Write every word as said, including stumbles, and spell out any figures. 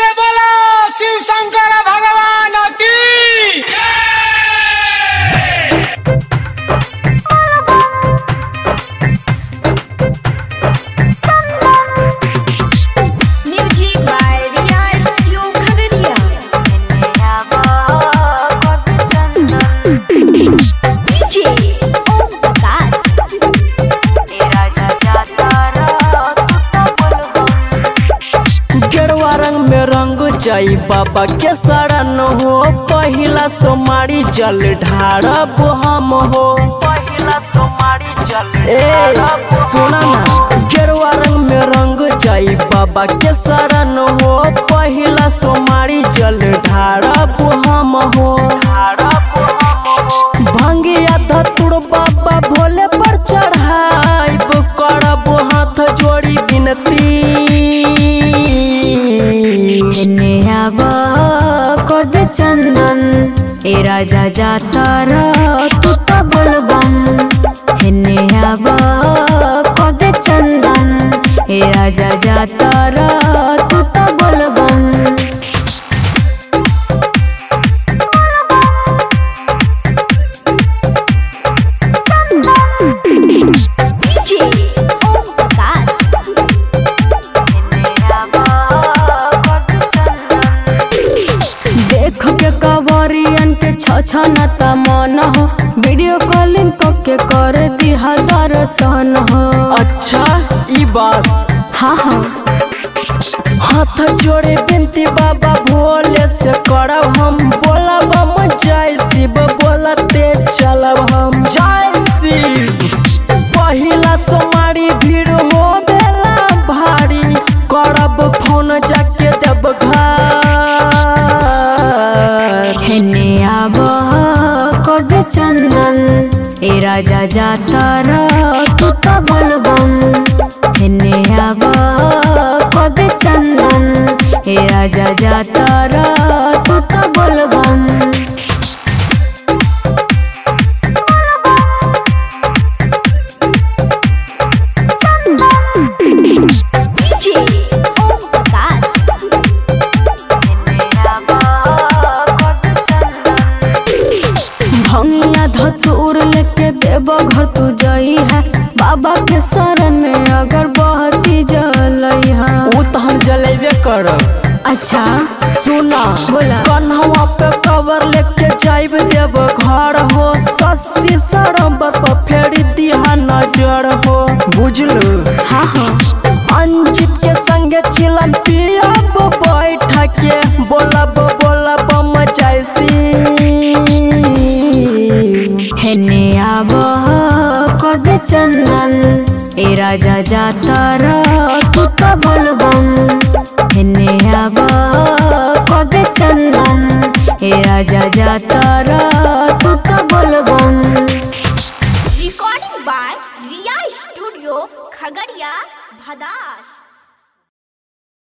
से बोलो शिव शंकर भगवान की। Music by Riya studio Khagaria. DJ Om बदास। तेरा जा तारा गेरुआ रंग में रंग जाई बाबा के शरण हो, पहिला सोमारी जल ढारब हम हो, पहिला सोमारी जल। ए सुना ना, गेरुआ रंग में रंग जाई बाबा के शरण हो, पहिला सोमारी जल ढारब हम हो, ढारब हम हो। भांगिया धतुर बाबा भोले पर चढ़ाइब, करब हाथ जोड़ी विनती। चंदन ए राजा जाता तू तो बोलबम, हेने आवा कद चंदन ए राजा जाता तू तो बोलबम। कवरियन के छछनता मन हो, वीडियो कॉलिंग करके कर दी हजार सन हो। अच्छा ई बात। हाँ हाँ, हाथ जोड़े बिनती बाबा भोले से करब हम, बोलब हम जय शिव, बोलते चलब हम जय शिव। पहिला सोमारी भीड़ हो बेला भारी, करब फोन जाके देव घर। हेने आवा कद चंदन ए राजा जाता तू तो बोलबम, हेने आवा कद चंदन ए राजा जाता तू तो बोलबम। धतूर लेके देवघर तू जाई है, बाबा के शरण में अगर बहती जलई है, उ त हम जलेबे करब। अच्छा सुना, कन्हवा पे कवर लेके जाइब देवघर हो, सस्सी सरम्बर पर फेरी दिहा नजर हो, बुझलू। हाँ हाँ, अंजित के संगे चिलन पियब बैठ के, बोलब बोलब मचाइसी। हेने आवा कद चंदन ए राजा जाता तू तो बोलबम, हेने आवा कद चंदन ए राजा जाता तू तो बोलबम। Recording by Riya studio Khagaria Bhadas.